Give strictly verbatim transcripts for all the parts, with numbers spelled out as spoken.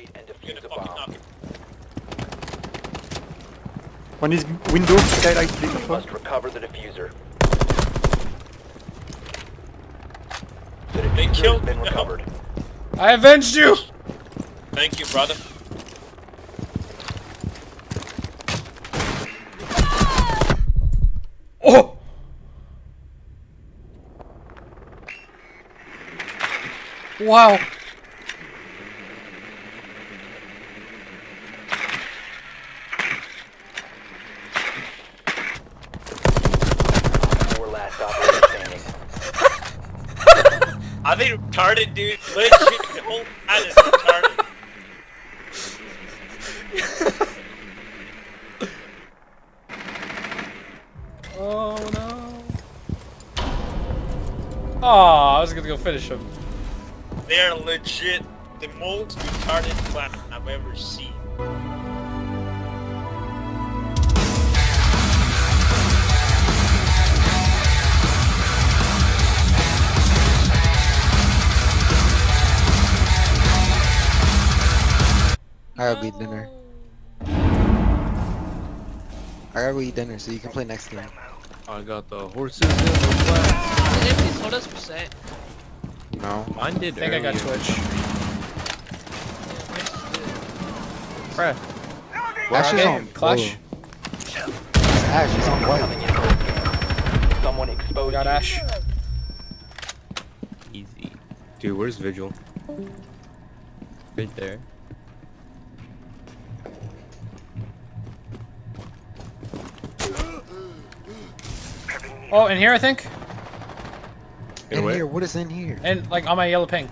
locate and defuse the bomb. One is window, skylight, please. You must recover the diffuser. The diffuser they killed has been recovered. No. I avenged you! Thank you, brother. Oh! Wow! Are they retarded, dude? Legit, the whole planet is retarded. Oh no. Aww, oh, I was gonna go finish him. They are legit the most retarded planet I've ever seen. I gotta go eat dinner. I gotta go eat dinner so you can play next game. I got the horses in the flag. Did anybody told us percent? No. Mine did I think earlier. I got Twitch. Bruh. Ash is on Clash. Ash is on white. Someone exposed you. Got Ash. Easy. Dude, where's Vigil? Right there. Oh, in here I think? Get in away. Here, what is in here? And like on my yellow ping.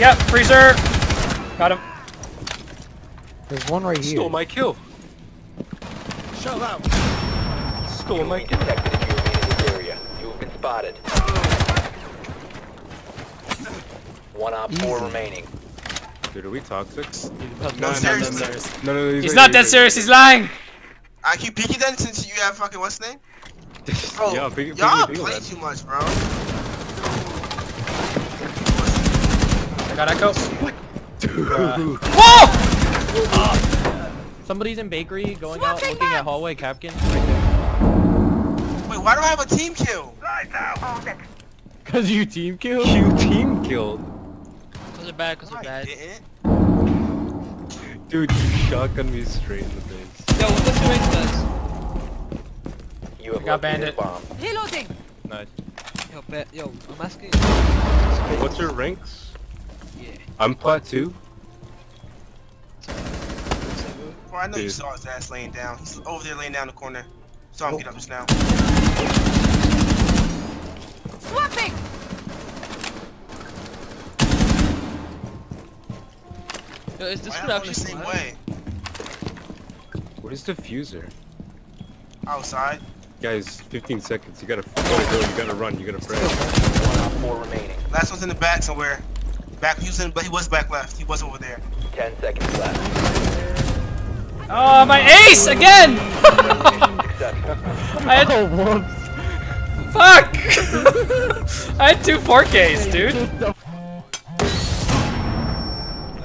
Yep, freezer! Got him. There's one right Stole here. Stole my kill. Shut up. Stole my kill. Detected if you remain in this area. You have been spotted. One op Easy. four remaining. Dude, are we toxic? No, serious. No, no, no, he's, he's not that serious, he's lying! I keep peeking then since you have fucking what's his name? Bro, y'all play man. too much, bro. I got Echo. What? Dude. Uh, Whoa! Uh, somebody's in bakery going Swapping out looking up. at hallway Capkin. Right Wait, why do I have a team kill? Cause you team killed? You team killed. Was it bad? Cause no, it bad. Didn't. Dude, you shotgun me straight in the face. Yo, what's the doing to us? I got Bandit. Reloading! Nice. Yo, ba yo, I'm asking you. What's your ranks? Yeah. I'm Plat two. Bro, I know Dude. you saw his ass laying down. He's over there laying down in the corner. Saw him oh. get up just now. Swapping! Yo, is this what actually the same way? What is diffuser? Outside. Guys, fifteen seconds. You gotta go, you gotta run, you gotta pray. Four remaining. Last one's in the back somewhere. Back, he was in, but he was back left. He was over there. Ten seconds left. Oh, my ace again! I had one. Fuck! I had two four Ks, dude. I'm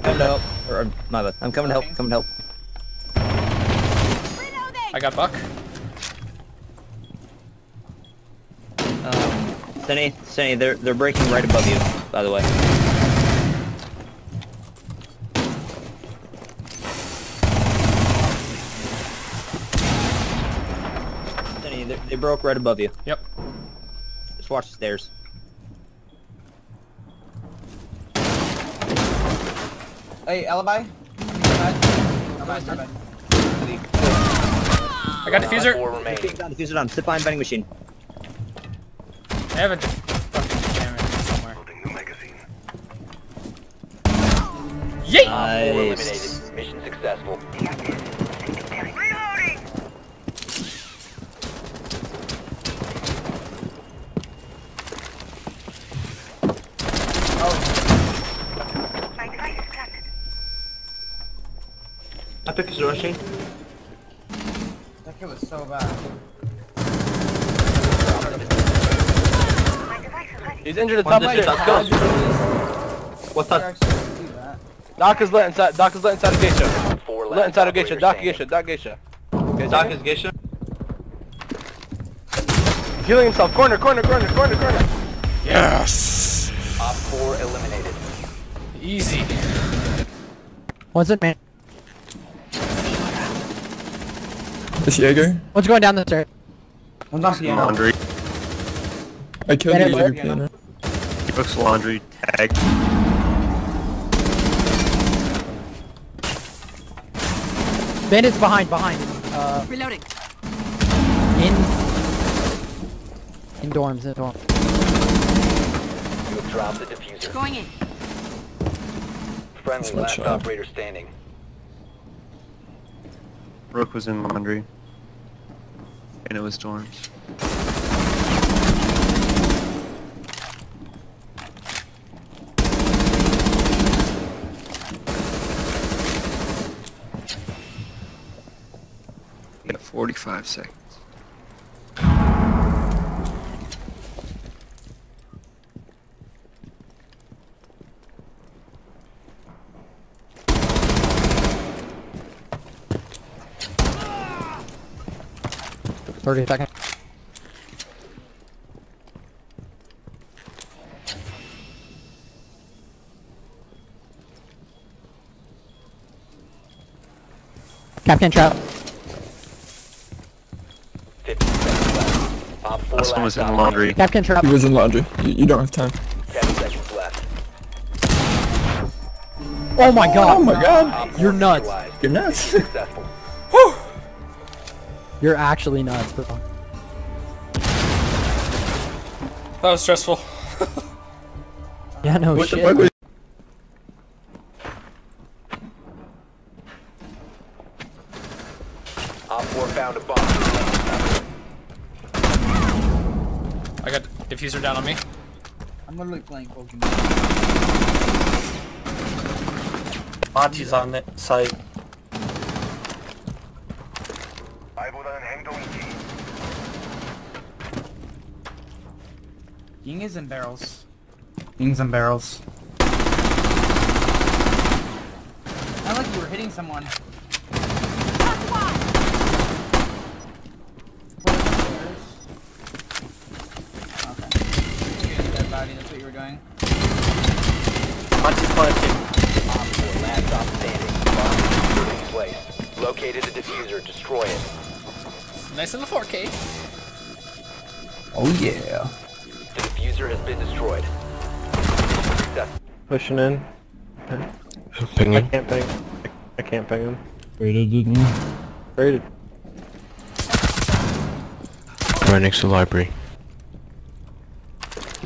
coming to help. Or, my bad. I'm coming to help. Coming to help. I got Buck. Um, Senny, Senny, they're they're breaking right above you, by the way. Senny, they broke right above you. Yep. Just watch the stairs. Hey, Alibi. Alibi, Alibi. I got diffuser. Diffuser on. Sit behind vending machine. I have a fucking camera somewhere. Holding the magazine. Yeet! Nice. Eliminated. Mission successful. Reloading! Oh. My device is connected. Epic is rushing. That kill was so bad. He's injured at top. What's up? Doc is let inside. Doc is let inside of Geisha. Four let inside of Geisha. Doc Geisha. Doc Geisha. Okay, Doc is Geisha. He's healing himself. Corner. Corner. Corner. Corner. Corner. Yes. Op four eliminated. Easy. What's it, man? This Jäger? What's going down the stairs? I'm not seeing laundry. I killed the Jäger piano. He books laundry tag. Bandit's behind, behind. Uh, Reloading. In. In dorms, in dorms. You have dropped the diffuser. Going in. Friendly last operator standing. Brooke was in laundry, and it was dorms. In forty-five seconds. thirty seconds. Captain Trout. This one was in laundry. Captain Trout. He was in laundry. You, you don't have time. Oh my god. Oh my god. You're nuts. You're nuts. You're actually nuts, bro. That was stressful. Yeah, no what shit. The Op four found a bomb. I got diffuser down on me. I'm literally playing Pokemon. Monty's on that site. Ying is in barrels. Ying's in barrels. I like you were hitting someone. Okay. You're gonna get that body, that's what you were doing. Punch is punching. Op four labs outstanding. Bomb is in place. Located the diffuser, destroy it. Nice in the four K. Oh yeah. The diffuser has been destroyed. Pushing in. Ping him. I can't ping. I can't ping him. Raided, didn't you? Raided. Right next to the library.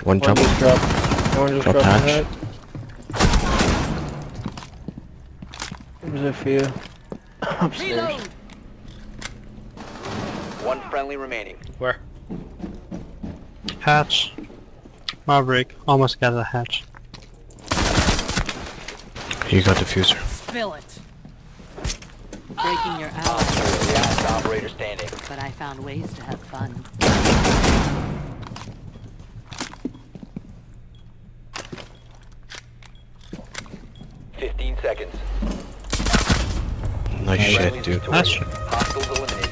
One, One jump. Just drop. One just drop hatch. There's a few. Upstairs. Reload. One friendly remaining. Where? Hatch. Maverick almost got the hatch. You got diffuser. Spill it. Breaking your out. Last operator standing. But I found ways to have fun. Fifteen seconds. Nice shit, dude. Hatch. Hostiles eliminated.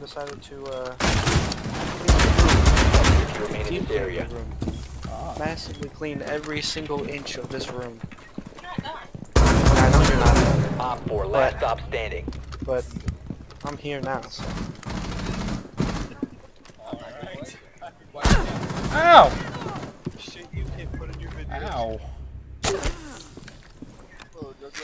Decided to uh clean the area. Oh. Massively clean every single inch of this room. I know you're not there. Op four, last stop standing. But I'm here now, so. Alright. Ow! Shit you can't put in your video. Ow. Oh, that's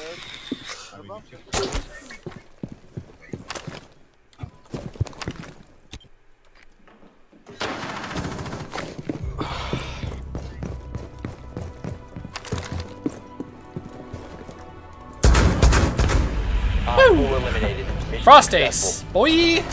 Woo! Frost Ace, boy!